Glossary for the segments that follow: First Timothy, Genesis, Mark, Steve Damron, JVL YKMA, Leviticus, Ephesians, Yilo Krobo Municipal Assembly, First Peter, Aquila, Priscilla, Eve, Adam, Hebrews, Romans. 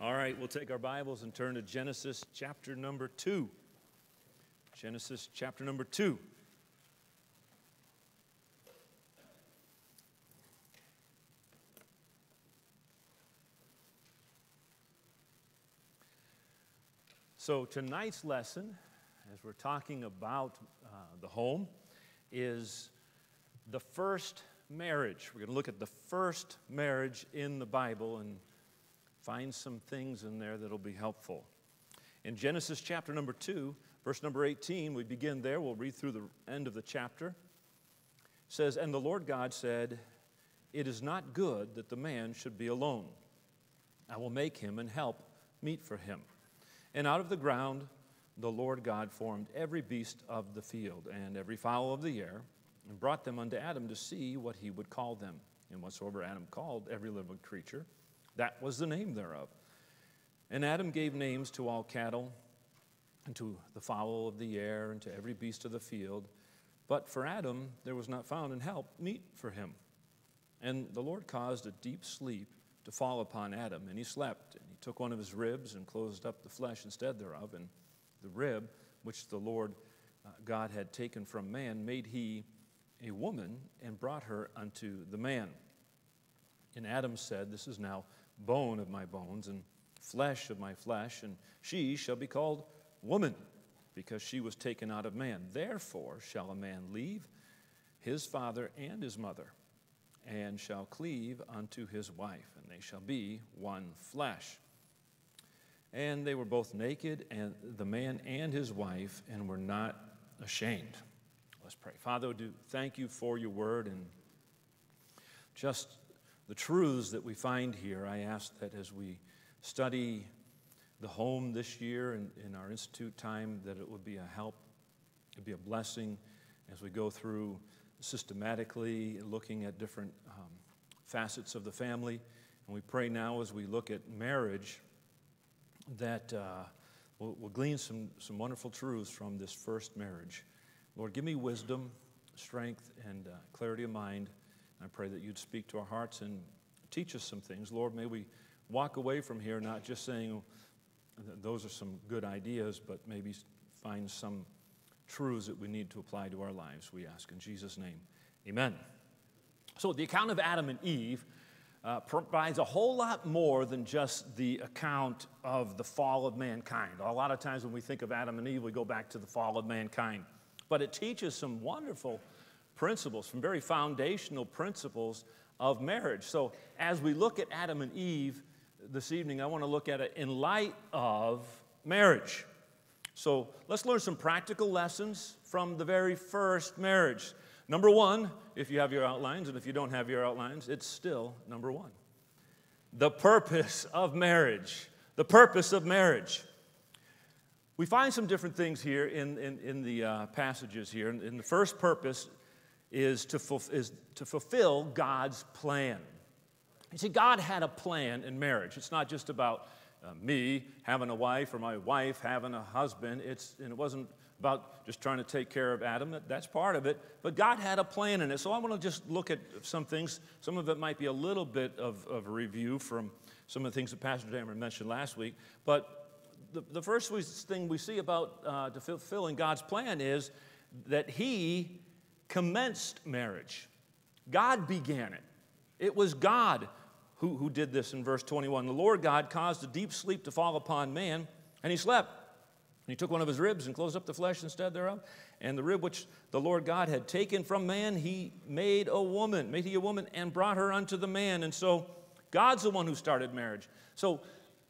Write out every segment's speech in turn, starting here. All right, we'll take our Bibles and turn to Genesis chapter number 2. Genesis chapter number 2. So tonight's lesson, as we're talking about the home, is the first marriage. We're going to look at the first marriage in the Bible and find some things in there that'll be helpful. In Genesis chapter number 2, verse number 18, we begin there. We'll read through the end of the chapter. It says, "And the Lord God said, it is not good that the man should be alone. I will make him an help meet for him. And out of the ground the Lord God formed every beast of the field and every fowl of the air, and brought them unto Adam to see what he would call them. And whatsoever Adam called every living creature, that was the name thereof. And Adam gave names to all cattle, and to the fowl of the air, and to every beast of the field. But for Adam there was not found an help meet for him. And the Lord caused a deep sleep to fall upon Adam, and he slept. And he took one of his ribs, and closed up the flesh instead thereof. And the rib, which the Lord God had taken from man, made he a woman, and brought her unto the man. And Adam said, this is now bone of my bones, and flesh of my flesh, and she shall be called woman, because she was taken out of man. Therefore shall a man leave his father and his mother, and shall cleave unto his wife, and they shall be one flesh. And they were both naked, and the man and his wife, and were not ashamed." Let's pray. Father, we do thank you for your word, and just the truths that we find here. I ask that as we study the home this year and in our institute time, that it would be a help, it would be a blessing as we go through systematically looking at different facets of the family. And we pray now as we look at marriage that we'll glean some wonderful truths from this first marriage. Lord, give me wisdom, strength, and clarity of mind. I pray that you'd speak to our hearts and teach us some things. Lord, may we walk away from here not just saying those are some good ideas, but maybe find some truths that we need to apply to our lives, we ask in Jesus' name. Amen. So the account of Adam and Eve provides a whole lot more than just the account of the fall of mankind. A lot of times when we think of Adam and Eve, we go back to the fall of mankind. But it teaches some wonderful principles, some very foundational principles of marriage. So as we look at Adam and Eve this evening, I want to look at it in light of marriage. So let's learn some practical lessons from the very first marriage. Number one, if you have your outlines, and if you don't have your outlines, it's still number one. The purpose of marriage. The purpose of marriage. We find some different things here in the passages here. And the first purpose is to fulfill God's plan. You see, God had a plan in marriage. It's not just about me having a wife or my wife having a husband. And it wasn't about just trying to take care of Adam. That's part of it. But God had a plan in it. So I want to just look at some things. Some of it might be a little bit of a review from some of the things that Pastor Damron mentioned last week. But the first thing we see about fulfilling God's plan is that he commenced marriage. God began it. It was God who did this in verse 21. The Lord God caused a deep sleep to fall upon man, and he slept. And he took one of his ribs and closed up the flesh instead thereof. And the rib which the Lord God had taken from man, he made a woman, and brought her unto the man. And so God's the one who started marriage. So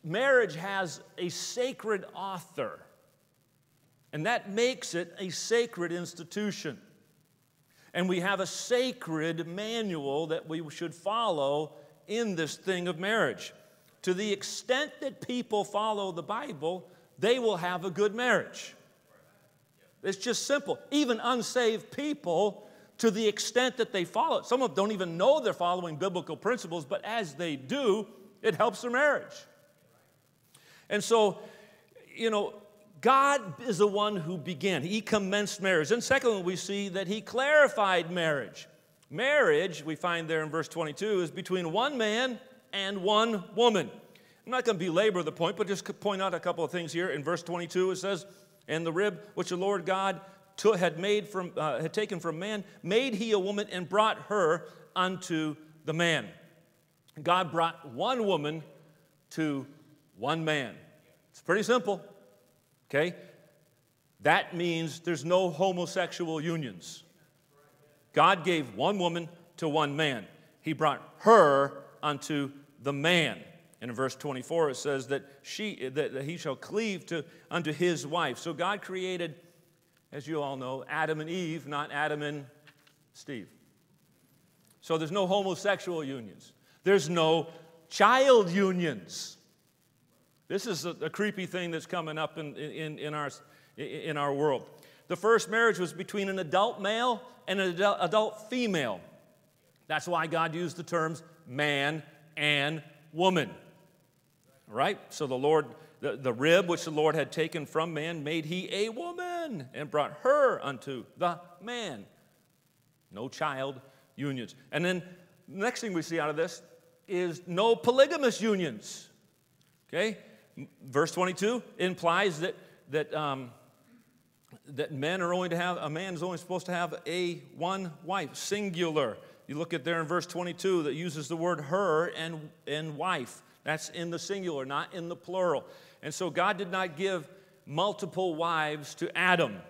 marriage has a sacred author, and that makes it a sacred institution. And we have a sacred manual that we should follow in this thing of marriage. To the extent that people follow the Bible, they will have a good marriage. It's just simple. Even unsaved people, to the extent that they follow it. Some of them don't even know they're following biblical principles, but as they do, it helps their marriage. And so you know, God is the one who began. He commenced marriage. And secondly, we see that he clarified marriage. Marriage, we find there in verse 22, is between one man and one woman. I'm not going to belabor the point, but just point out a couple of things here. In verse 22, it says, "And the rib which the Lord God had taken from man, made he a woman and brought her unto the man." God brought one woman to one man. It's pretty simple. Okay? That means there's no homosexual unions. God gave one woman to one man. He brought her unto the man. And in verse 24 it says that he shall cleave unto his wife. So God created, as you all know, Adam and Eve, not Adam and Steve. So there's no homosexual unions. There's no child unions. This is a creepy thing that's coming up in our world. The first marriage was between an adult male and an adult female. That's why God used the terms man and woman. All right? So the Lord, the rib which the Lord had taken from man, made he a woman and brought her unto the man. No child unions. And then the next thing we see out of this is no polygamous unions. Okay? Verse 22 implies that men are only to have, a man is only supposed to have one wife, singular. You look at there in verse 22 that uses the word her and wife. That's in the singular, not in the plural. And so God did not give multiple wives to Adam.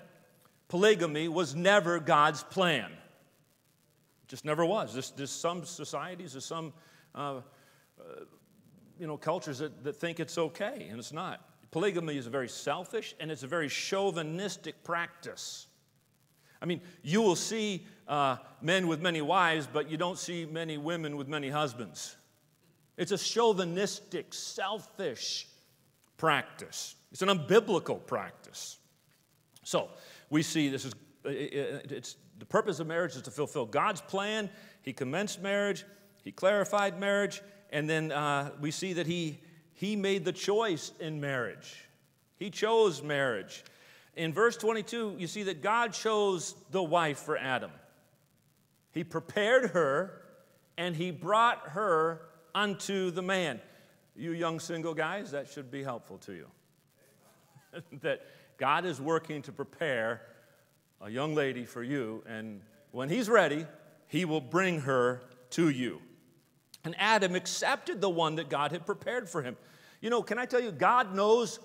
Polygamy was never God's plan. It just never was. There's some societies, there's some cultures that think it's okay, and it's not. Polygamy is very selfish, and it's a very chauvinistic practice. I mean, you will see men with many wives, but you don't see many women with many husbands. It's a chauvinistic, selfish practice. It's an unbiblical practice. So we see this is the purpose of marriage is to fulfill God's plan. He commenced marriage. He clarified marriage. And then we see that he made the choice in marriage. He chose marriage. In verse 22, you see that God chose the wife for Adam. He prepared her, and he brought her unto the man. You young single guys, that should be helpful to you. That God is working to prepare a young lady for you, and when he's ready, he will bring her to you. And Adam accepted the one that God had prepared for him. You know, can I tell you, God knows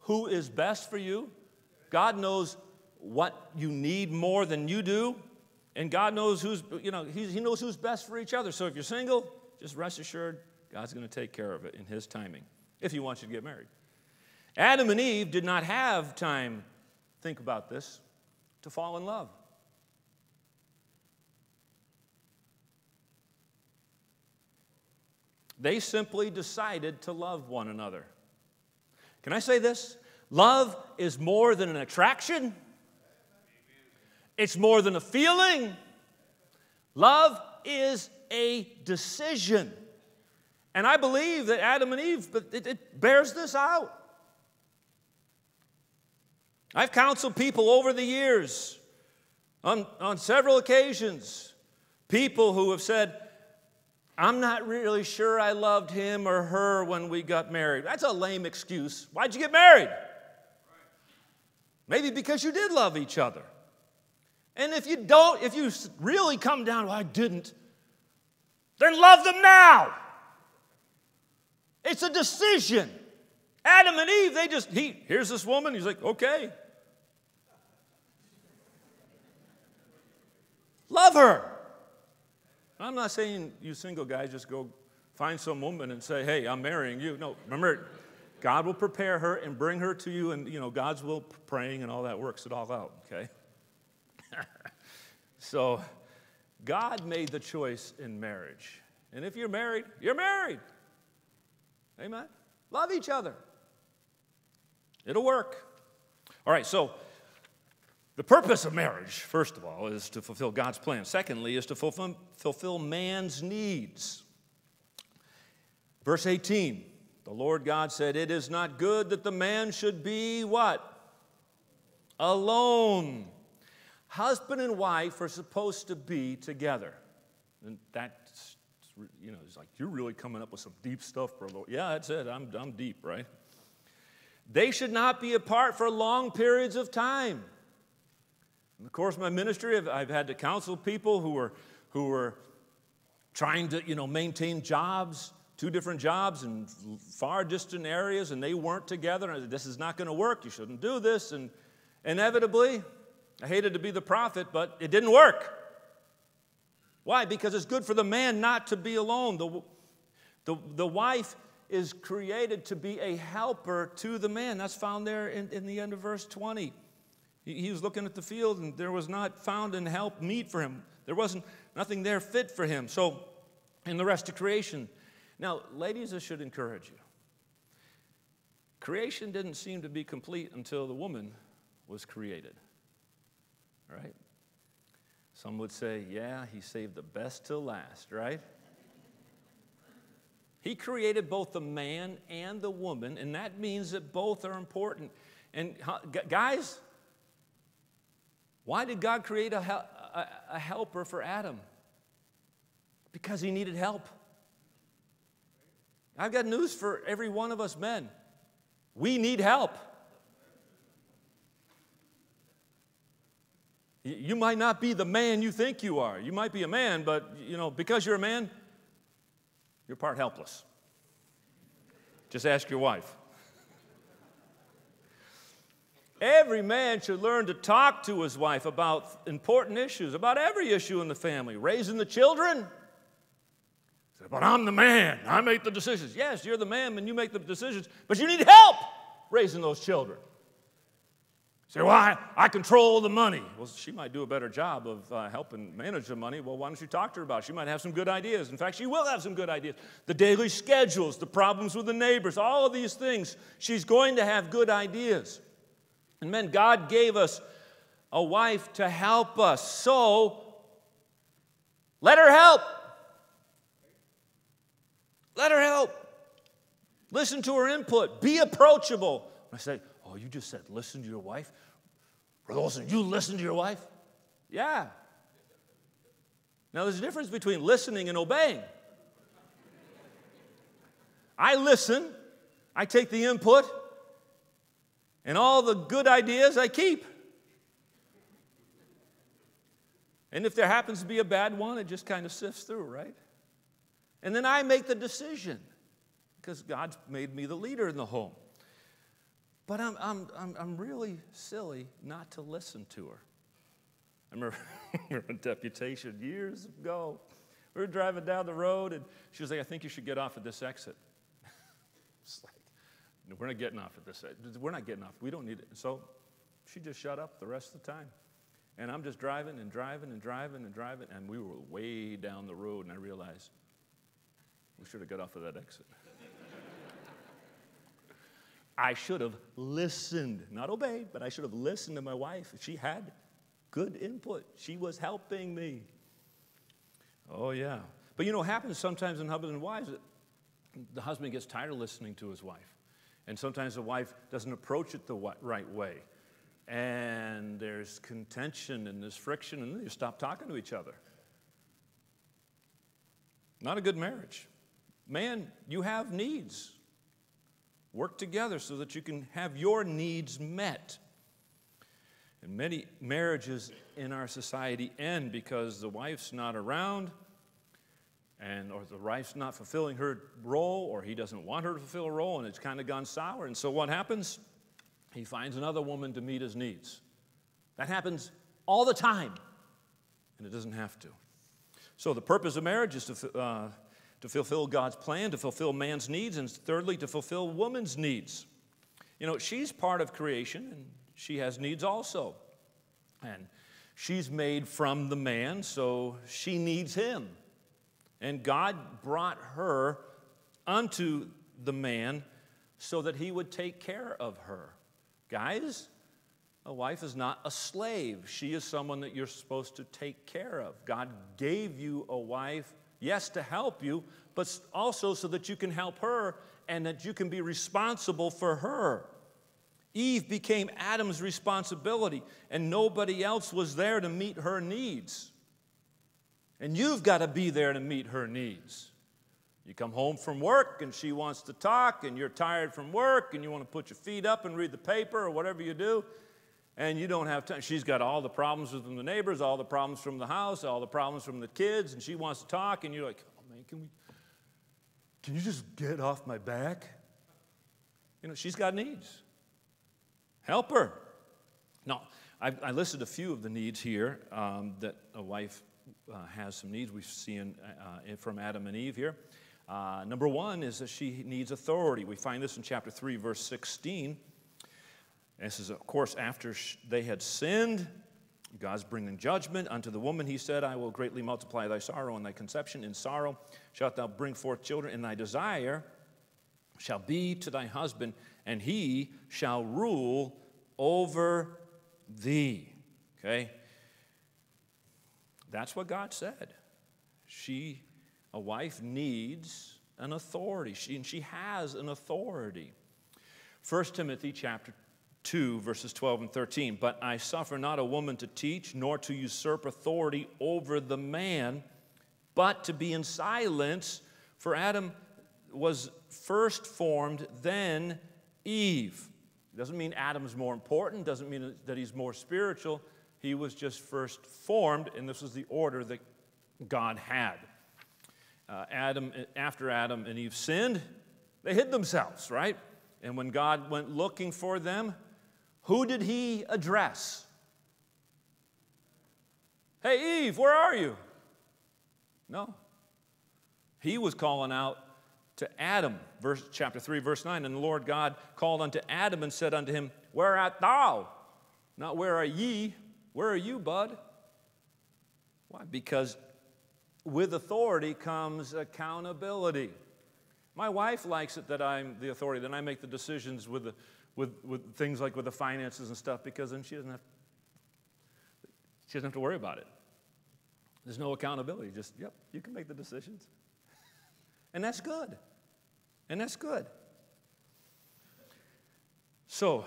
who is best for you. God knows what you need more than you do. And God knows he knows who's best for each other. So if you're single, just rest assured, God's going to take care of it in his timing, if he wants you to get married. Adam and Eve did not have time, think about this, to fall in love. They simply decided to love one another. Can I say this? Love is more than an attraction. It's more than a feeling. Love is a decision. And I believe that Adam and Eve, it bears this out. I've counseled people over the years on several occasions, people who have said, "I'm not really sure I loved him or her when we got married." That's a lame excuse. Why'd you get married? Maybe because you did love each other. And if you don't, if you really come down, "Well, I didn't," then love them now. It's a decision. Adam and Eve, here's this woman, he's like, "Okay. Love her." I'm not saying you single guys just go find some woman and say, "Hey, I'm marrying you." No, remember, God will prepare her and bring her to you, and, you know, God's will, praying and all that works it all out, okay? So God made the choice in marriage. And if you're married, you're married. Amen? Love each other. It'll work. All right, so the purpose of marriage, first of all, is to fulfill God's plan. Secondly, is to fulfill man's needs. Verse 18, The Lord God said, it is not good that the man should be what? Alone. Husband and wife are supposed to be together. And that's, you know, it's like, you're really coming up with some deep stuff, brother. Yeah, that's it. I'm deep, right? They should not be apart for long periods of time. In the course of my ministry, I've had to counsel people who were trying to, you know, maintain jobs, two different jobs in far distant areas, and they weren't together. And I said, this is not going to work. You shouldn't do this. And inevitably, I hated to be the prophet, but it didn't work. Why? Because it's good for the man not to be alone. The wife is created to be a helper to the man. That's found there in the end of verse 20. He was looking at the field, and there was not found in help meet for him. There wasn't nothing there fit for him. So, in the rest of creation. Now, ladies, this should encourage you. Creation didn't seem to be complete until the woman was created. Right? Some would say, yeah, he saved the best till last, right? He created both the man and the woman, and that means that both are important. And guys, why did God create a helper for Adam? Because he needed help. I've got news for every one of us men. We need help. You might not be the man you think you are. You might be a man, but, you know, because you're a man, you're part helpless. Just ask your wife. Every man should learn to talk to his wife about important issues, about every issue in the family. Raising the children. But I'm the man. I make the decisions. Yes, you're the man, and you make the decisions, but you need help raising those children. Say, well, I control the money. Well, she might do a better job of helping manage the money. Well, why don't you talk to her about it? She might have some good ideas. In fact, she will have some good ideas. The daily schedules, the problems with the neighbors, all of these things, she's going to have good ideas. And men, God gave us a wife to help us. So, let her help. Let her help. Listen to her input. Be approachable. I say, oh, you just said listen to your wife? Brother Olson, you listen to your wife? Yeah. Now, there's a difference between listening and obeying. I listen, I take the input, and all the good ideas I keep. And if there happens to be a bad one, it just kind of sifts through, right? And then I make the decision, because God's made me the leader in the home. But I'm really silly not to listen to her. I remember a deputation years ago. We were driving down the road, and she was like, I think you should get off at this exit. It's like, no, we're not getting off at this exit. We're not getting off. We don't need it. So she just shut up the rest of the time. And I'm just driving and driving and driving and driving, and we were way down the road, and I realized we should have got off of that exit. I should have listened, not obeyed, but I should have listened to my wife. She had good input. She was helping me. Oh, yeah. But, you know, it happens sometimes in husbands and wives that the husband gets tired of listening to his wife. And sometimes the wife doesn't approach it the right way. And there's contention and there's friction, and then you stop talking to each other. Not a good marriage. Man, you have needs. Work together so that you can have your needs met. And many marriages in our society end because the wife's not around, and or the wife's not fulfilling her role, or he doesn't want her to fulfill a role, and it's kind of gone sour. And so what happens? He finds another woman to meet his needs. That happens all the time, and it doesn't have to. So the purpose of marriage is to fulfill God's plan, to fulfill man's needs, and thirdly, to fulfill woman's needs. You know, she's part of creation, and she has needs also. And she's made from the man, so she needs him. And God brought her unto the man so that he would take care of her. Guys, a wife is not a slave. She is someone that you're supposed to take care of. God gave you a wife, yes, to help you, but also so that you can help her and that you can be responsible for her. Eve became Adam's responsibility, and nobody else was there to meet her needs. And you've got to be there to meet her needs. You come home from work, and she wants to talk, and you're tired from work, and you want to put your feet up and read the paper or whatever you do, and you don't have time. She's got all the problems from the neighbors, all the problems from the house, all the problems from the kids, and she wants to talk, and you're like, oh, man, can you just get off my back? You know, she's got needs. Help her. Now, I listed a few of the needs here that a wife has some needs. We've seen from Adam and Eve here. Number one is that she needs authority. We find this in chapter 3, verse 16. This is, of course, after they had sinned. God's bringing judgment. Unto the woman he said, I will greatly multiply thy sorrow and thy conception. In sorrow shalt thou bring forth children, and thy desire shall be to thy husband, and he shall rule over thee. Okay? That's what God said. She, a wife, needs an authority. She has an authority. First Timothy chapter 2, verses 12 and 13. But I suffer not a woman to teach, nor to usurp authority over the man, but to be in silence, for Adam was first formed, then Eve. It doesn't mean Adam's more important, doesn't mean that he's more spiritual. He was just first formed, and this was the order that God had. After Adam and Eve sinned, they hid themselves, right? And when God went looking for them, who did he address? Hey, Eve, where are you? No. He was calling out to Adam, chapter 3, verse 9, and the Lord God called unto Adam and said unto him, where art thou? Not where are ye, where are you, bud? Why? Because with authority comes accountability. My wife likes it that I'm the authority, that I make the decisions with things like with the finances and stuff, because then she doesn't have to worry about it. There's no accountability, just, yep, you can make the decisions. And that's good. And that's good. So,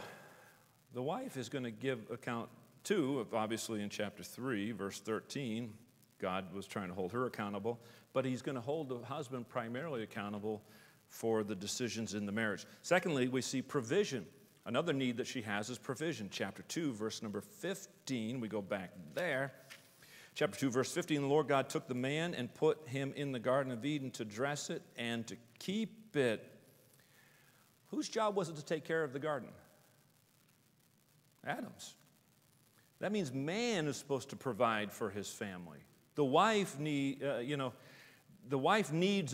the wife is going to give account too, obviously in chapter 3, verse 13, God was trying to hold her accountable, but he's going to hold the husband primarily accountable for the decisions in the marriage. Secondly, we see provision. Another need that she has is provision. Chapter 2, verse number 15, we go back there. Chapter 2, verse 15, the Lord God took the man and put him in the Garden of Eden to dress it and to keep it. Whose job was it to take care of the garden? Adam's. That means man is supposed to provide for his family. The wife needs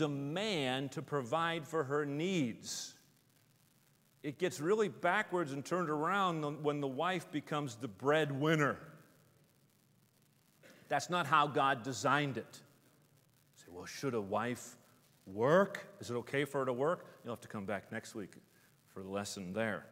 a man to provide for her needs. It gets really backwards and turned around when the wife becomes the breadwinner. That's not how God designed it. You say, well, should a wife work? Is it okay for her to work? You'll have to come back next week for the lesson there.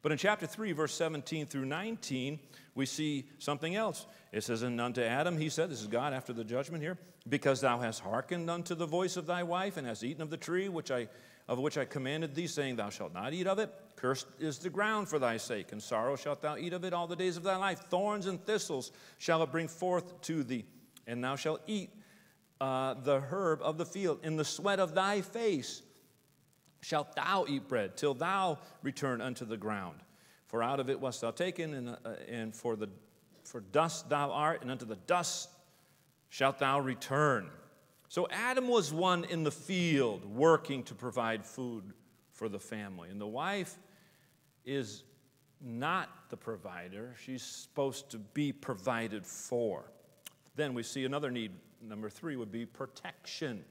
But in chapter 3, verse 17 through 19, we see something else. It says, and unto Adam he said, this is God after the judgment here, because thou hast hearkened unto the voice of thy wife, and hast eaten of the tree of which I commanded thee, saying, thou shalt not eat of it. Cursed is the ground for thy sake, and sorrow shalt thou eat of it all the days of thy life. Thorns and thistles shall it bring forth to thee, and thou shalt eat the herb of the field. In the sweat of thy face shalt thou eat bread, till thou return unto the ground. For out of it wast thou taken, and for dust thou art, and unto the dust shalt thou return. So Adam was one in the field working to provide food for the family. And the wife is not the provider. She's supposed to be provided for. Then we see another need. Number 3 would be protection.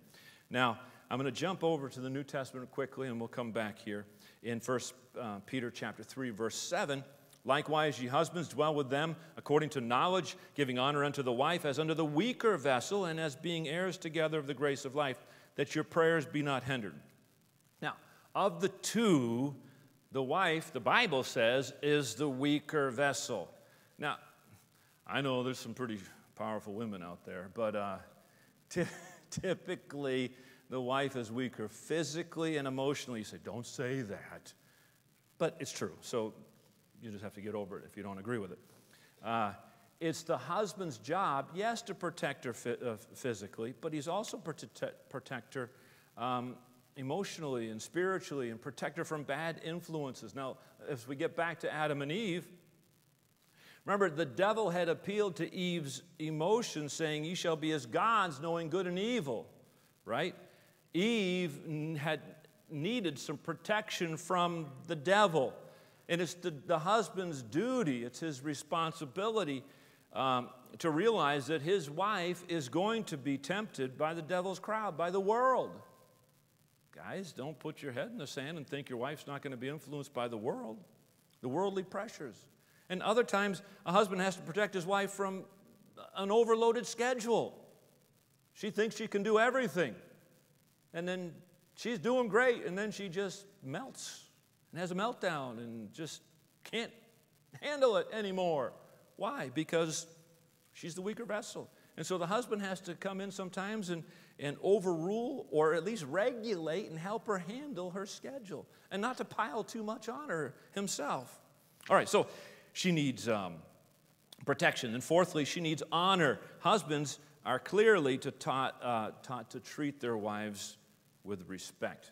Now, I'm going to jump over to the New Testament quickly, and we'll come back here. In First Peter chapter 3, verse 7, likewise, ye husbands, dwell with them according to knowledge, giving honor unto the wife as unto the weaker vessel, and as being heirs together of the grace of life, that your prayers be not hindered. Now, of the two, the wife, the Bible says, is the weaker vessel. Now, I know there's some pretty powerful women out there, but typically the wife is weaker physically and emotionally. You say, don't say that. But it's true, so you just have to get over it if you don't agree with it. It's the husband's job, yes, to protect her physically, but he's also protect her emotionally and spiritually and protect her from bad influences. Now, as we get back to Adam and Eve, remember, the devil had appealed to Eve's emotions, saying, "Ye shall be as gods, knowing good and evil," right? Eve had needed some protection from the devil. And it's the husband's duty, it's his responsibility to realize that his wife is going to be tempted by the devil's crowd, by the world. Guys, don't put your head in the sand and think your wife's not going to be influenced by the world, the worldly pressures. And other times, a husband has to protect his wife from an overloaded schedule. She thinks she can do everything. And then she's doing great, and then she just melts and has a meltdown and just can't handle it anymore. Why? Because she's the weaker vessel. And so the husband has to come in sometimes and overrule or at least regulate and help her handle her schedule and not to pile too much on her himself. All right, so she needs protection. And fourthly, she needs honor. Husbands are clearly taught to treat their wives with respect.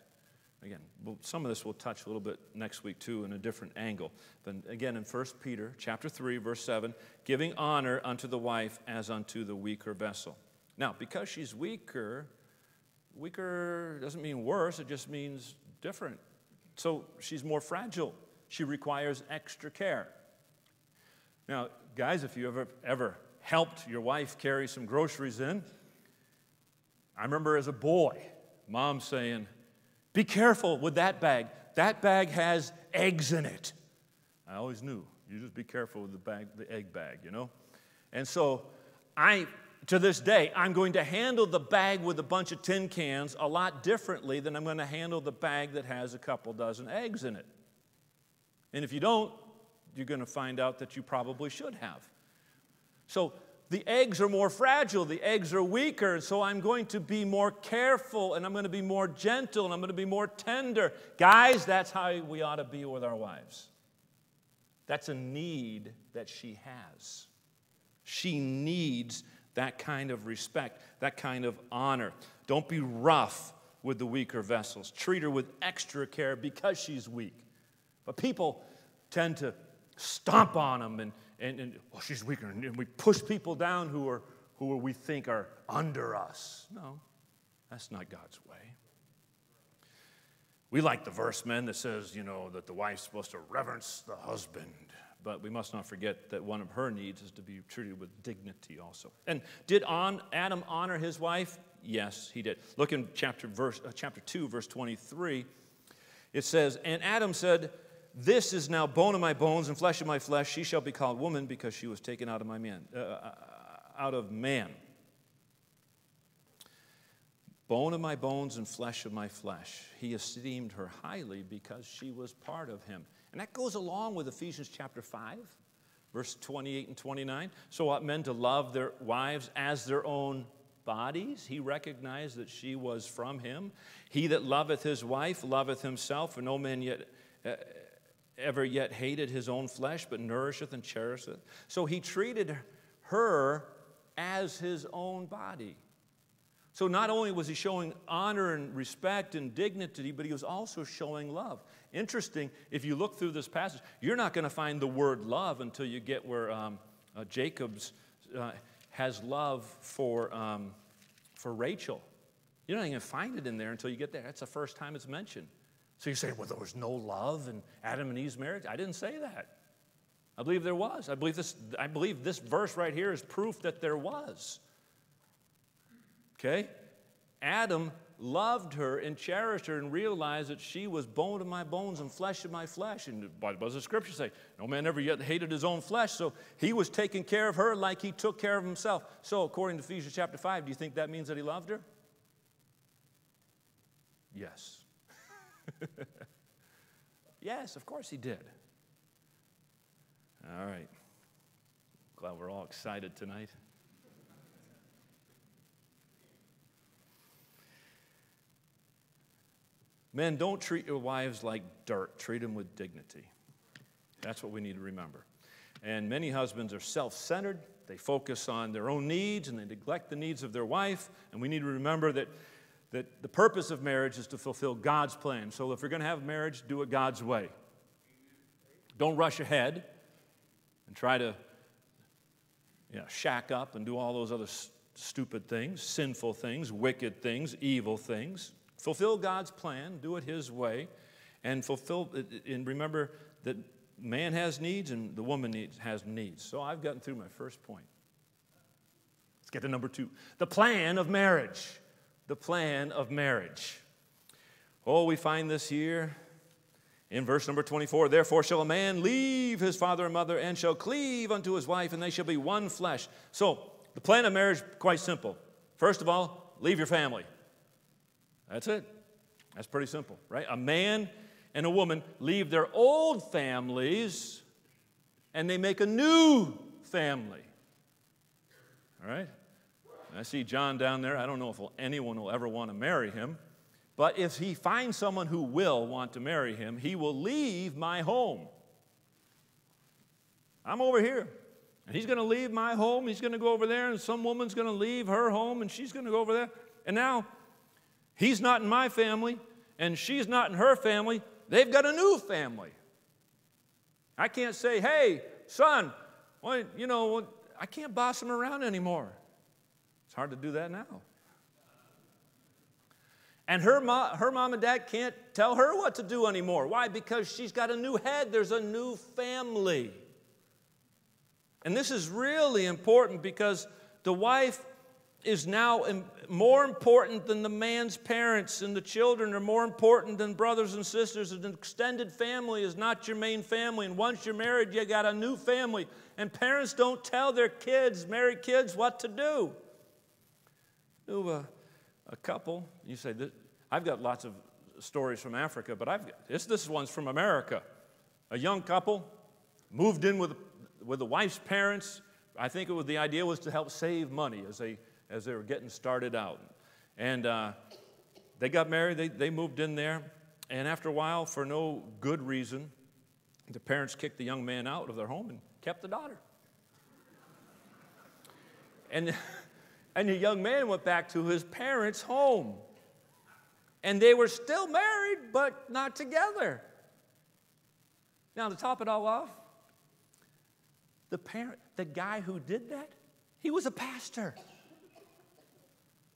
Again, some of this we'll touch a little bit next week, too, in a different angle. But again, in 1 Peter chapter 3, verse 7, giving honor unto the wife as unto the weaker vessel. Now, because she's weaker, weaker doesn't mean worse, it just means different. So she's more fragile. She requires extra care. Now, guys, if you ever helped your wife carry some groceries in, I remember as a boy, Mom saying, "Be careful with that bag. That bag has eggs in it." I always knew, you just be careful with the egg bag, you know? And so to this day, I'm going to handle the bag with a bunch of tin cans a lot differently than I'm going to handle the bag that has a couple dozen eggs in it. And if you don't, you're going to find out that you probably should have. So the eggs are more fragile, the eggs are weaker, and so I'm going to be more careful, and I'm going to be more gentle, and I'm going to be more tender. Guys, that's how we ought to be with our wives. That's a need that she has. She needs that kind of respect, that kind of honor. Don't be rough with the weaker vessels. Treat her with extra care because she's weak. But people tend to stomp on them and she's weaker, and we push people down who we think are under us. No, that's not God's way. We like the verse, men, that says, you know, that the wife's supposed to reverence the husband, but we must not forget that one of her needs is to be treated with dignity also. And did Adam honor his wife? Yes, he did. Look in chapter 2, verse 23. It says, "And Adam said, This is now bone of my bones and flesh of my flesh. She shall be called woman because she was taken out of man. Bone of my bones and flesh of my flesh. He esteemed her highly because she was part of him." And that goes along with Ephesians chapter 5, verse 28 and 29. So ought men to love their wives as their own bodies. He recognized that she was from him. "He that loveth his wife loveth himself, for no man ever yet hated his own flesh, but nourisheth and cherisheth." So he treated her as his own body. So not only was he showing honor and respect and dignity, but he was also showing love. Interesting, if you look through this passage, you're not going to find the word love until you get where Jacob's has love for Rachel. You're not even going to find it in there until you get there. That's the first time it's mentioned. So you say, well, there was no love in Adam and Eve's marriage. I didn't say that. I believe there was. I believe this verse right here is proof that there was. Okay? Adam loved her and cherished her and realized that she was bone of my bones and flesh of my flesh. And what does the scripture say? No man ever yet hated his own flesh. So he was taking care of her like he took care of himself. So according to Ephesians chapter 5, do you think that means that he loved her? Yes. Yes, of course he did. All right. Glad we're all excited tonight. Men, don't treat your wives like dirt. Treat them with dignity. That's what we need to remember. And many husbands are self-centered. They focus on their own needs, and they neglect the needs of their wife. And we need to remember that the purpose of marriage is to fulfill God's plan. So if you're going to have marriage, do it God's way. Don't rush ahead and try to shack up and do all those other stupid things, sinful things, wicked things, evil things. Fulfill God's plan. Do it His way. And fulfill, and remember that man has needs and the woman has needs. So I've gotten through my first point. Let's get to number two. The plan of marriage. The plan of marriage. Oh, we find this here in verse number 24. Therefore shall a man leave his father and mother and shall cleave unto his wife, and they shall be one flesh. So the plan of marriage, quite simple. First of all, leave your family. That's it. That's pretty simple, right? A man and a woman leave their old families and they make a new family. All right? I see John down there. I don't know if anyone will ever want to marry him. But if he finds someone who will want to marry him, he will leave my home. I'm over here. And he's going to leave my home. He's going to go over there. And some woman's going to leave her home and she's going to go over there. And now he's not in my family and she's not in her family. They've got a new family. I can't say, hey, son, well, you know, I can't boss him around anymore. It's hard to do that now. And her mom and dad can't tell her what to do anymore. Why? Because she's got a new head. There's a new family. And this is really important because the wife is now more important than the man's parents, and the children are more important than brothers and sisters. An extended family is not your main family, and once you're married, you got a new family. And parents don't tell their kids, married kids, what to do. Ooh, a couple, you say, I've got lots of stories from Africa, but this one's from America. A young couple moved in with the wife's parents. I think the idea was to help save money as they were getting started out. And they got married, they moved in there, and after a while, for no good reason, the parents kicked the young man out of their home and kept the daughter. And the young man went back to his parents' home. And they were still married, but not together. Now, to top it all off, the guy who did that, he was a pastor.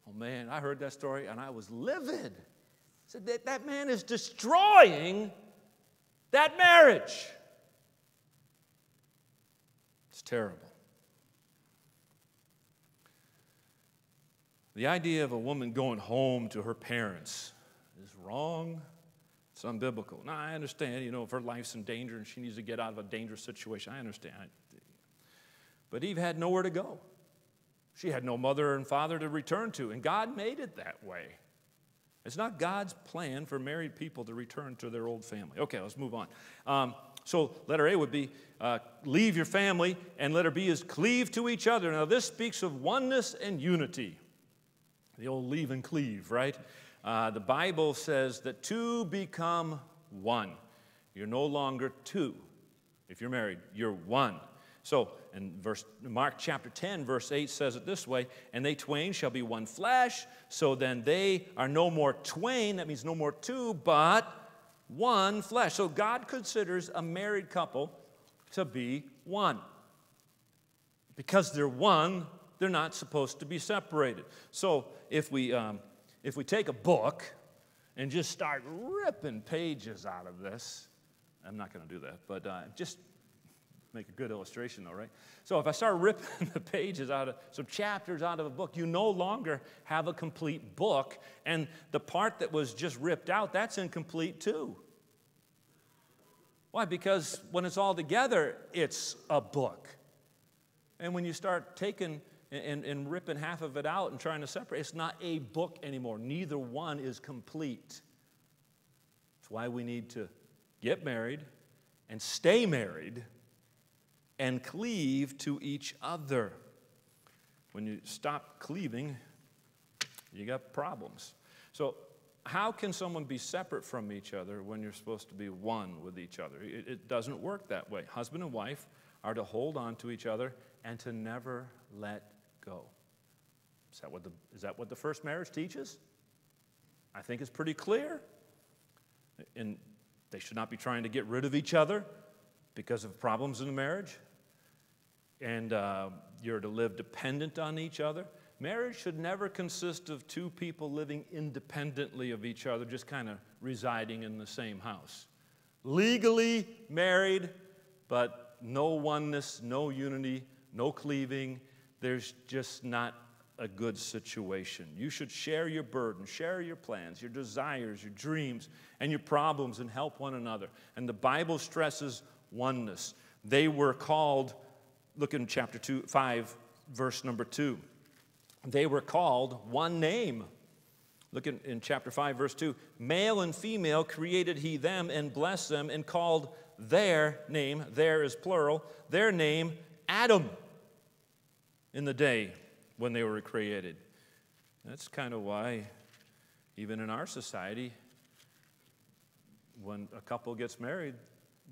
Oh, man, I heard that story, and I was livid. I said, that man is destroying that marriage. It's terrible. The idea of a woman going home to her parents is wrong. It's unbiblical. Now, I understand, you know, if her life's in danger and she needs to get out of a dangerous situation, I understand. But Eve had nowhere to go. She had no mother and father to return to, and God made it that way. It's not God's plan for married people to return to their old family. Okay, let's move on. So letter A would be leave your family, and letter B is cleave to each other. Now, this speaks of oneness and unity. The old leave and cleave, right? The Bible says that two become one. You're no longer two. If you're married, you're one. So, and Mark chapter 10, verse 8 says it this way, and they twain shall be one flesh, so then they are no more twain, that means no more two, but one flesh. So God considers a married couple to be one. Because they're one, they're not supposed to be separated. So if we take a book and just start ripping pages out of this, I'm not going to do that, but just make a good illustration, though, right? So if I start ripping the pages out of some chapters out of a book, you no longer have a complete book, and the part that was just ripped out, that's incomplete too. Why? Because when it's all together, it's a book. And when you start taking and ripping half of it out and trying to separate, it's not a book anymore. Neither one is complete. That's why we need to get married and stay married and cleave to each other. When you stop cleaving, you got problems. So How can someone be separate from each other when you're supposed to be one with each other? It doesn't work that way. Husband and wife are to hold on to each other and to never let go. Is that what the first marriage teaches? I think it's pretty clear. And they should not be trying to get rid of each other because of problems in the marriage. And you're to live dependent on each other. Marriage should never consist of two people living independently of each other, just kind of residing in the same house. Legally married, but no oneness, no unity, no cleaving. There's just not a good situation. You should share your burden, share your plans, your desires, your dreams, and your problems, and help one another. And the Bible stresses oneness. They were called, look in chapter 5, verse number 2. They were called one name. Look in chapter 5, verse 2. Male and female created he them and blessed them and called their name, their is plural, their name Adam in the day when they were created. That's kind of why even in our society, when a couple gets married,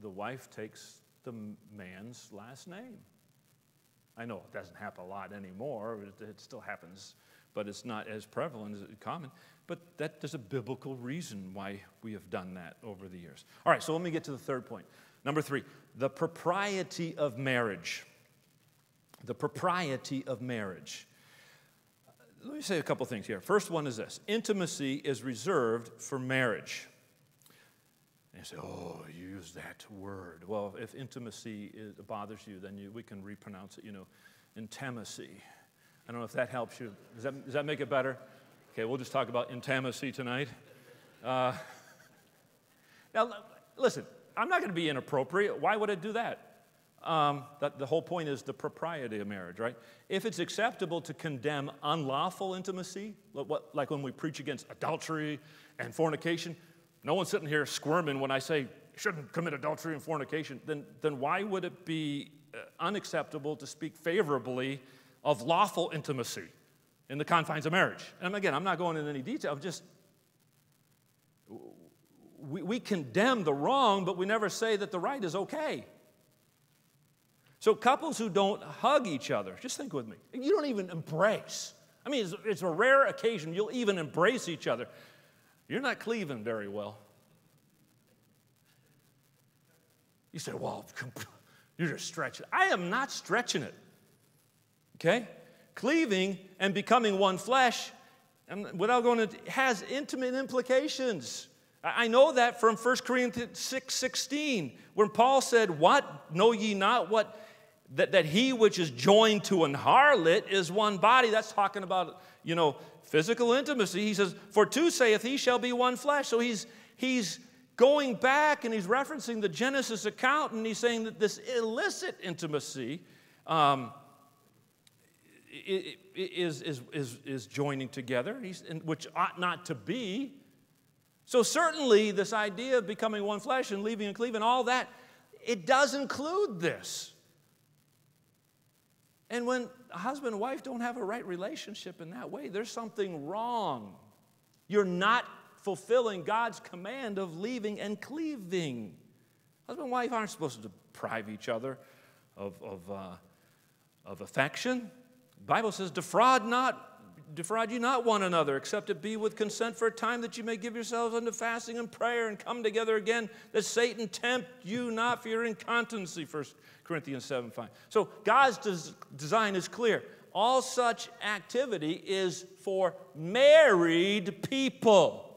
the wife takes the man's last name. I know it doesn't happen a lot anymore, it still happens, but it's not as prevalent as it's common. But there's a biblical reason why we have done that over the years. All right, so let me get to the third point. Number 3, the propriety of marriage. The propriety of marriage. Let me say a couple things here. First one is this: intimacy is reserved for marriage. And you say, oh, you use that word. Well, if intimacy bothers you, then we can repronounce it, intimacy. I don't know if that helps you. Does that make it better? Okay, we'll just talk about intimacy tonight. Now, listen, I'm not going to be inappropriate. Why would I do that? The whole point is the propriety of marriage, right? If it's acceptable to condemn unlawful intimacy, like when we preach against adultery and fornication, no one's sitting here squirming when I say you shouldn't commit adultery and fornication, then why would it be unacceptable to speak favorably of lawful intimacy in the confines of marriage? And again, I'm not going into any detail, I'm just, we condemn the wrong, but we never say that the right is okay. So couples who don't hug each other, just think with me, you don't even embrace. I mean, it's a rare occasion you'll even embrace each other. You're not cleaving very well. You say, well, you're just stretching. I am not stretching it, okay? Cleaving and becoming one flesh, and without going into, has intimate implications. I know that from 1 Corinthians 6:16, when Paul said, what? Know ye not what? That he which is joined to an harlot is one body. That's talking about, physical intimacy. He says, for two saith he shall be one flesh. So he's going back and he's referencing the Genesis account, and he's saying that this illicit intimacy is joining together, which ought not to be. So certainly this idea of becoming one flesh and leaving and cleaving, all that, it does include this. And when a husband and wife don't have a right relationship in that way, there's something wrong. You're not fulfilling God's command of leaving and cleaving. Husband and wife aren't supposed to deprive each other of affection. The Bible says, defraud you not one another, except it be with consent for a time that you may give yourselves unto fasting and prayer and come together again, that Satan tempt you not for your incontinency, 1 Corinthians 7:5. So God's design is clear. All such activity is for married people.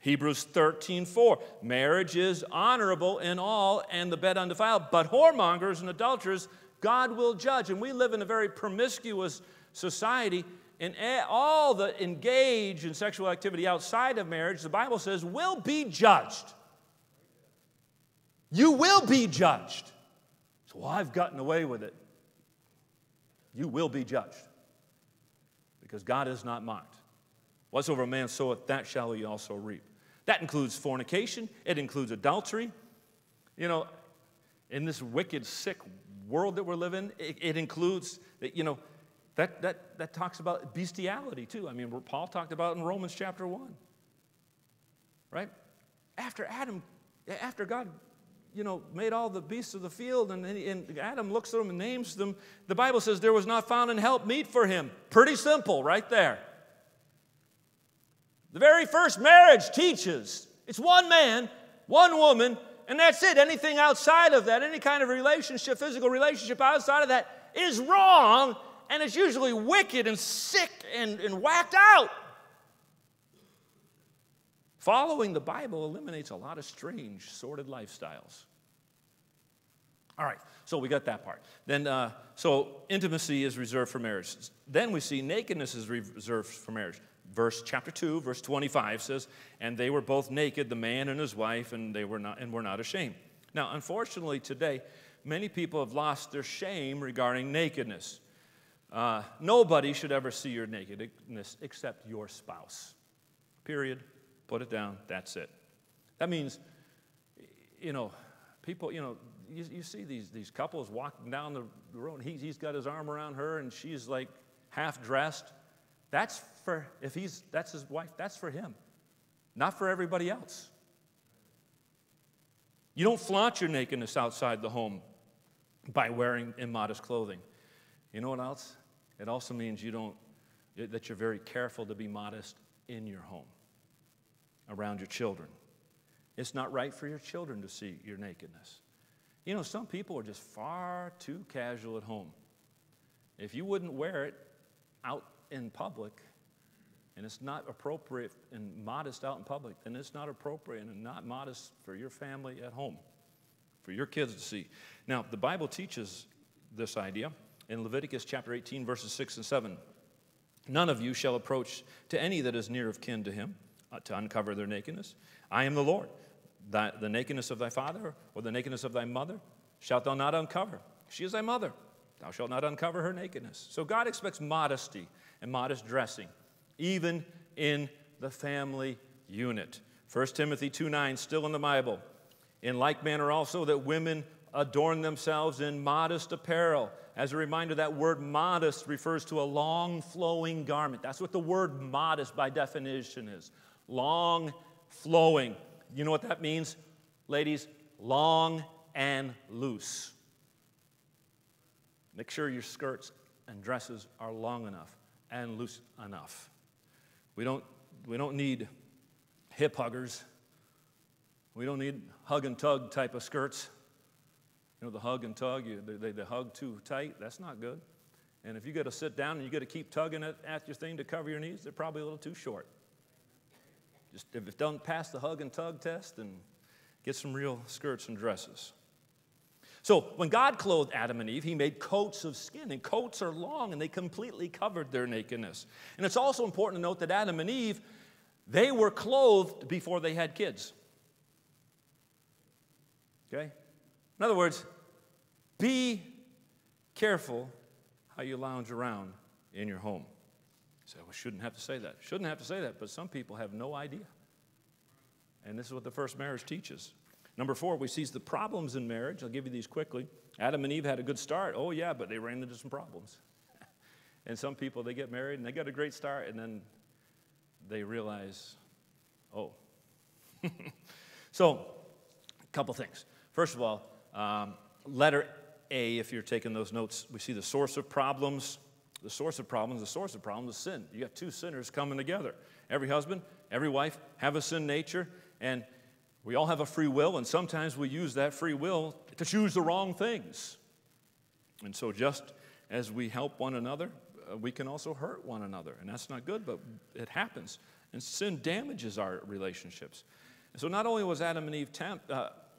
Hebrews 13:4, marriage is honorable in all and the bed undefiled, but whoremongers and adulterers God will judge. And we live in a very promiscuous society, and all that engage in sexual activity outside of marriage, the Bible says, will be judged. You will be judged. So I've gotten away with it. You will be judged, because God is not mocked. Whatsoever a man soweth, that shall he also reap. That includes fornication. It includes adultery. In this wicked, sick world that we're living, it includes, that talks about bestiality too. I mean, Paul talked about it in Romans chapter 1. right? After God, made all the beasts of the field, and Adam looks at them and names them, the Bible says there was not found an helpmeet for him. Pretty simple right there. The very first marriage teaches it's one man, one woman, and that's it. Anything outside of that, any kind of relationship, physical relationship outside of that is wrong, and it's usually wicked and sick and whacked out. Following the Bible eliminates a lot of strange, sordid lifestyles. All right, so we got that part. Then, so intimacy is reserved for marriage. Then we see nakedness is reserved for marriage. Chapter 2, verse 25 says, "And they were both naked, the man and his wife, and they were not ashamed." Now, unfortunately, today many people have lost their shame regarding nakedness. Nobody should ever see your nakedness except your spouse. Period. Put it down. That's it. That means, people, you see these couples walking down the road. He's got his arm around her, and she's like half dressed. That's his wife. That's for him, not for everybody else. You don't flaunt your nakedness outside the home by wearing immodest clothing. You know what else? It also means that you're very careful to be modest in your home, around your children. It's not right for your children to see your nakedness. Some people are just far too casual at home. If you wouldn't wear it out in public, and it's not appropriate and modest out in public, then it's not appropriate and not modest for your family at home, for your kids to see. Now, the Bible teaches this idea in Leviticus chapter 18, verses 6 and 7. "None of you shall approach to any that is near of kin to him, to uncover their nakedness. I am the Lord. The nakedness of thy father or the nakedness of thy mother shalt thou not uncover. She is thy mother. Thou shalt not uncover her nakedness." So God expects modesty and modest dressing, even in the family unit. First Timothy 2:9, still in the Bible. "In like manner also that women adorn themselves in modest apparel." As a reminder, that word modest refers to a long flowing garment. That's what the word modest by definition is. Long flowing. You know what that means, ladies? Long and loose. Make sure your skirts and dresses are long enough and loose enough. We don't need hip huggers. We don't need hug and tug type of skirts. The hug and tug, they hug too tight. That's not good. And if you got to sit down and you got to keep tugging at your thing to cover your knees, they're probably a little too short. Just if it doesn't pass the hug and tug test, then get some real skirts and dresses. So when God clothed Adam and Eve, he made coats of skin, and coats are long, and they completely covered their nakedness. And it's also important to note that Adam and Eve, they were clothed before they had kids. Okay? In other words, be careful how you lounge around in your home. You say, "Well, shouldn't have to say that." Shouldn't have to say that, but some people have no idea. And this is what the first marriage teaches. Number 4, we see the problems in marriage. I'll give you these quickly. Adam and Eve had a good start. Oh, yeah, but they ran into some problems. And some people, they get married, and they got a great start, and then they realize, oh. So, a couple things. First of all, letter A, if you're taking those notes, we see the source of problems. The source of problems, is sin. You got two sinners coming together. Every husband, every wife have a sin nature, and we all have a free will, and sometimes we use that free will to choose the wrong things. And so just as we help one another, we can also hurt one another, and that's not good, but it happens. And sin damages our relationships. And so not only was Adam and Eve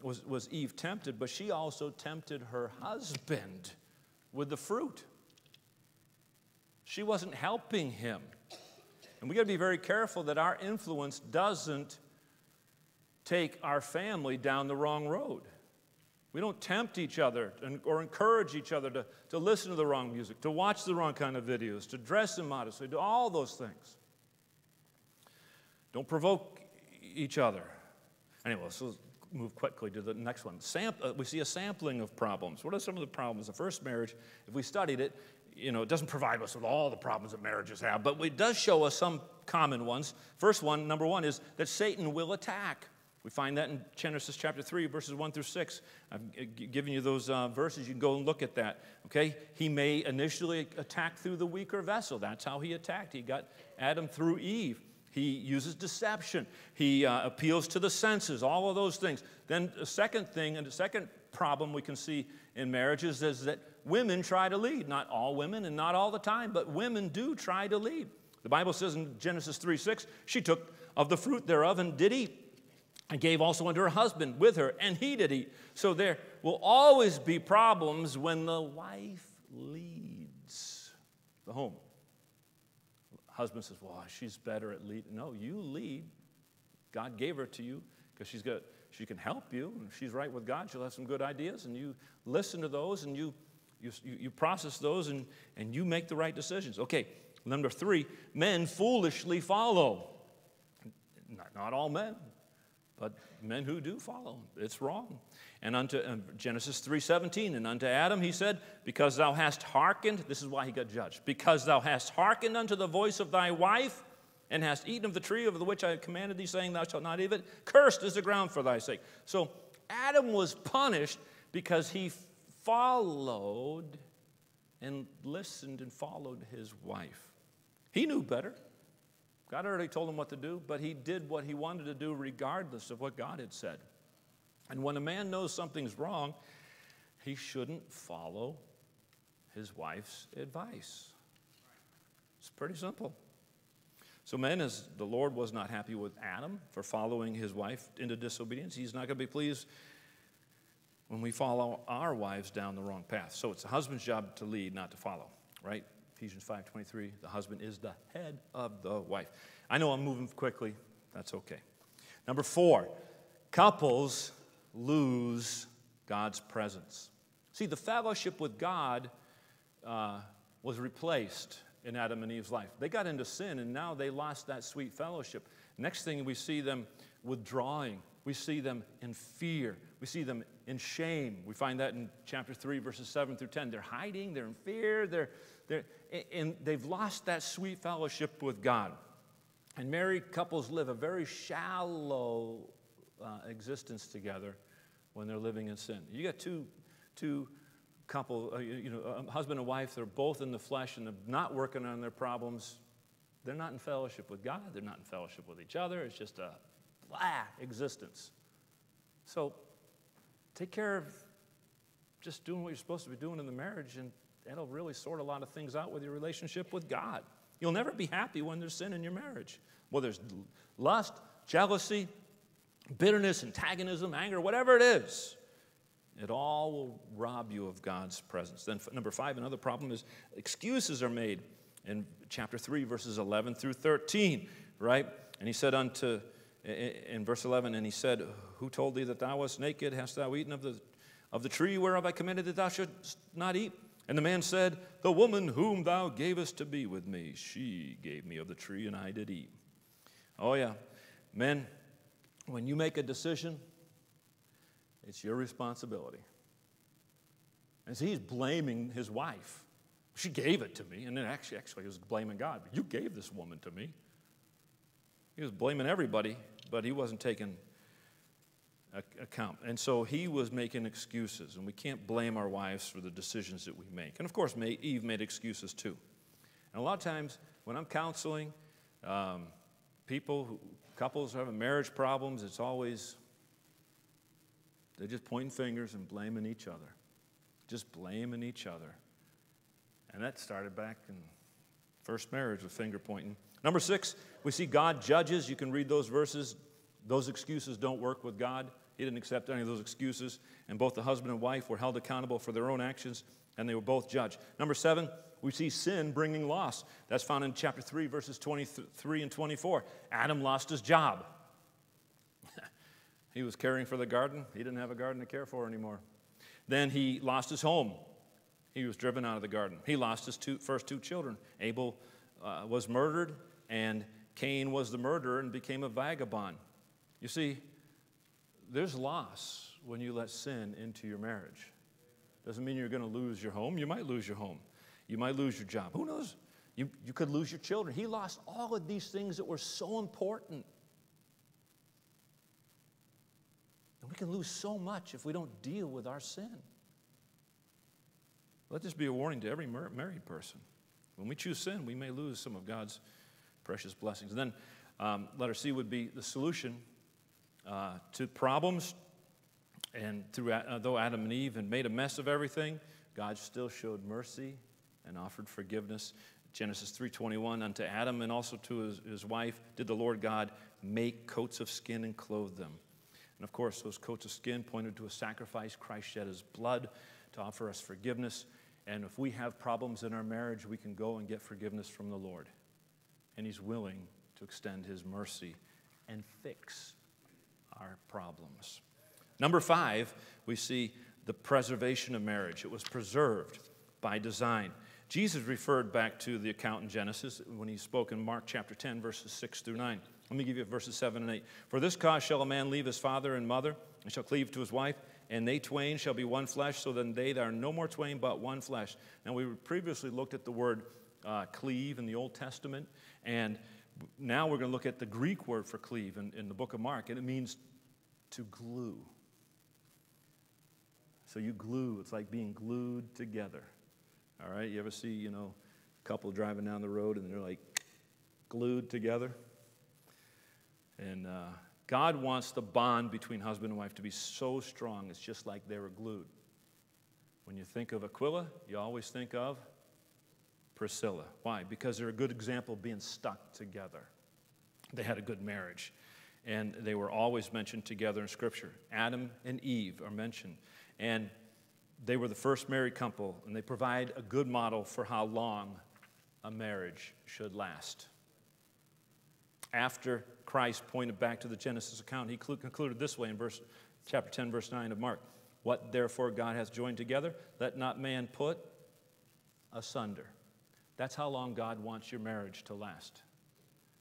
was Eve tempted, but she also tempted her husband with the fruit. She wasn't helping him. And we got to be very careful that our influence doesn't take our family down the wrong road. We don't tempt each other or encourage each other to listen to the wrong music, to watch the wrong kind of videos, to dress immodestly, to all those things. Don't provoke each other. Anyway, so let's move quickly to the next one. We see a sampling of problems. What are some of the problems? The first marriage, if we studied it, you know, it doesn't provide us with all the problems that marriages have, but it does show us some common ones. First one, number one, is that Satan will attack. We find that in Genesis chapter 3, verses 1 through 6. I've given you those verses. You can go and look at that, okay? He may initially attack through the weaker vessel. That's how he attacked. He got Adam through Eve. He uses deception. He appeals to the senses, all of those things. Then the second thing, and the second problem we can see in marriages is that women try to lead. Not all women and not all the time, but women do try to lead. The Bible says in Genesis 3:6, she took of the fruit thereof and did eat. And gave also unto her husband with her, and he did eat. So there will always be problems when the wife leads the home. Husband says, well, she's better at leading. No, you lead. God gave her to you because she can help you. And if she's right with God, she'll have some good ideas. And you listen to those, and you process those, and you make the right decisions. Okay, number three, men foolishly follow. Not all men. But men who do follow, it's wrong. And unto Genesis 3:17, and unto Adam he said, because thou hast hearkened, this is why he got judged, because thou hast hearkened unto the voice of thy wife, and hast eaten of the tree of the which I commanded thee, saying, thou shalt not eat it, cursed is the ground for thy sake. So Adam was punished because he followed and listened and followed his wife. He knew better. God already told him what to do, but he did what he wanted to do regardless of what God had said. And when a man knows something's wrong, he shouldn't follow his wife's advice. It's pretty simple. So men, as the Lord was not happy with Adam for following his wife into disobedience, he's not going to be pleased when we follow our wives down the wrong path. So it's the husband's job to lead, not to follow, right? Ephesians 5:23, the husband is the head of the wife. I know I'm moving quickly. That's okay. Number four, couples lose God's presence. See, the fellowship with God was replaced in Adam and Eve's life. They got into sin, and now they lost that sweet fellowship. Next thing, we see them withdrawing. We see them in fear. We see them in shame. We find that in chapter 3, verses 7 through 10. They're hiding. They're in fear. And they've lost that sweet fellowship with God. And married couples live a very shallow existence together when they're living in sin. You got two couples, husband and wife, they're both in the flesh and they're not working on their problems. They're not in fellowship with God. They're not in fellowship with each other. It's just a existence. So take care of just doing what you're supposed to be doing in the marriage, and that'll really sort a lot of things out with your relationship with God. You'll never be happy when there's sin in your marriage. Well, there's lust, jealousy, bitterness, antagonism, anger, whatever it is. It all will rob you of God's presence. Then number five, another problem is excuses are made in chapter 3, verses 11 through 13, right? And he said unto, in verse 11, and he said, who told thee that thou wast naked? Hast thou eaten of the tree whereof I commanded that thou shouldst not eat? And the man said, the woman whom thou gavest to be with me, she gave me of the tree, and I did eat. Oh, yeah. Men, when you make a decision, it's your responsibility. And so he's blaming his wife. She gave it to me, and then actually he was blaming God. But you gave this woman to me. He was blaming everybody, but he wasn't taking account. And so he was making excuses, and we can't blame our wives for the decisions that we make. And, of course, Eve made excuses too. And a lot of times when I'm counseling couples who have marriage problems, it's always they're just pointing fingers and blaming each other, just blaming each other. And that started back in first marriage with finger pointing. Number six, we see God judges. You can read those verses. Those excuses don't work with God. He didn't accept any of those excuses. And both the husband and wife were held accountable for their own actions, and they were both judged. Number seven, we see sin bringing loss. That's found in chapter 3, verses 23 and 24. Adam lost his job. He was caring for the garden. He didn't have a garden to care for anymore. Then he lost his home. He was driven out of the garden. He lost his first two children. Abel was murdered, and Cain was the murderer and became a vagabond. You see, there's loss when you let sin into your marriage. Doesn't mean you're going to lose your home. You might lose your home. You might lose your job. Who knows? You could lose your children. He lost all of these things that were so important. And we can lose so much if we don't deal with our sin. Let this be a warning to every married person. When we choose sin, we may lose some of God's precious blessings. And then letter C would be the solution to problems. And though Adam and Eve had made a mess of everything, God still showed mercy and offered forgiveness. Genesis 3:21, unto Adam and also to his wife did the Lord God make coats of skin and clothe them. And of course, those coats of skin pointed to a sacrifice. Christ shed his blood to offer us forgiveness. And if we have problems in our marriage, we can go and get forgiveness from the Lord. And he's willing to extend his mercy and fix our problems. Number 5, we see the preservation of marriage. It was preserved by design. Jesus referred back to the account in Genesis when he spoke in Mark chapter 10, verses 6 through 9. Let me give you verses 7 and 8. For this cause shall a man leave his father and mother, and shall cleave to his wife, and they twain shall be one flesh, so then they are no more twain but one flesh. Now, we previously looked at the word cleave in the Old Testament, and now we're going to look at the Greek word for cleave in the book of Mark, and it means to glue. So you glue, it's like being glued together. All right, you ever see, you know, a couple driving down the road and they're like glued together? And God wants the bond between husband and wife to be so strong, it's just like they were glued. When you think of Aquila, you always think of Priscilla. Why? Because they're a good example of being stuck together. They had a good marriage, and they were always mentioned together in Scripture. Adam and Eve are mentioned, and they were the first married couple, and they provide a good model for how long a marriage should last. After Christ pointed back to the Genesis account, he concluded this way in chapter 10, verse 9 of Mark. What therefore God hath joined together, let not man put asunder. That's how long God wants your marriage to last.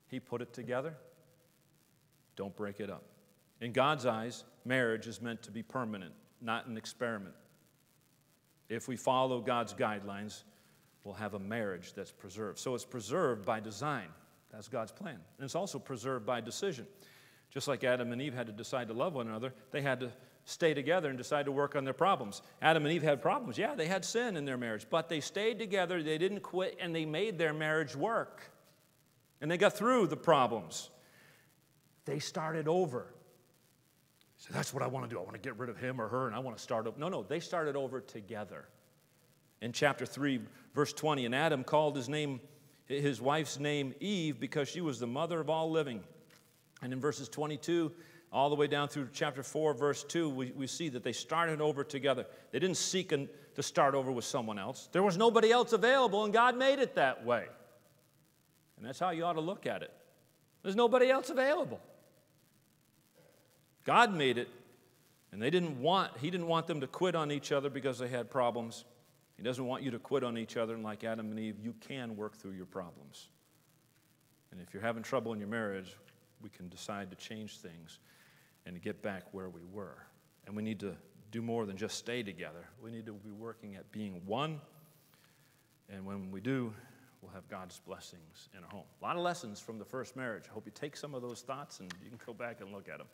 He put it together. Don't break it up. In God's eyes, marriage is meant to be permanent, not an experiment. If we follow God's guidelines, we'll have a marriage that's preserved. So it's preserved by design. That's God's plan. And it's also preserved by decision. Just like Adam and Eve had to decide to love one another, they had to stay together and decide to work on their problems. Adam and Eve had problems. Yeah, they had sin in their marriage, but they stayed together, they didn't quit, and they made their marriage work. And they got through the problems. They started over. So that's what I want to do. I want to get rid of him or her, and I want to start over. No, they started over together. In chapter 3, verse 20, and Adam called his wife's name Eve because she was the mother of all living. And in verses 22, all the way down through chapter 4, verse 2, we see that they started over together. They didn't seek to start over with someone else. There was nobody else available, and God made it that way. And that's how you ought to look at it. There's nobody else available. God made it, and he didn't want them to quit on each other because they had problems. He doesn't want you to quit on each other, and like Adam and Eve, you can work through your problems. And if you're having trouble in your marriage, we can decide to change things and to get back where we were. And we need to do more than just stay together. We need to be working at being one, and when we do, we'll have God's blessings in our home. A lot of lessons from the first marriage. I hope you take some of those thoughts, and you can go back and look at them.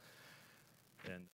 And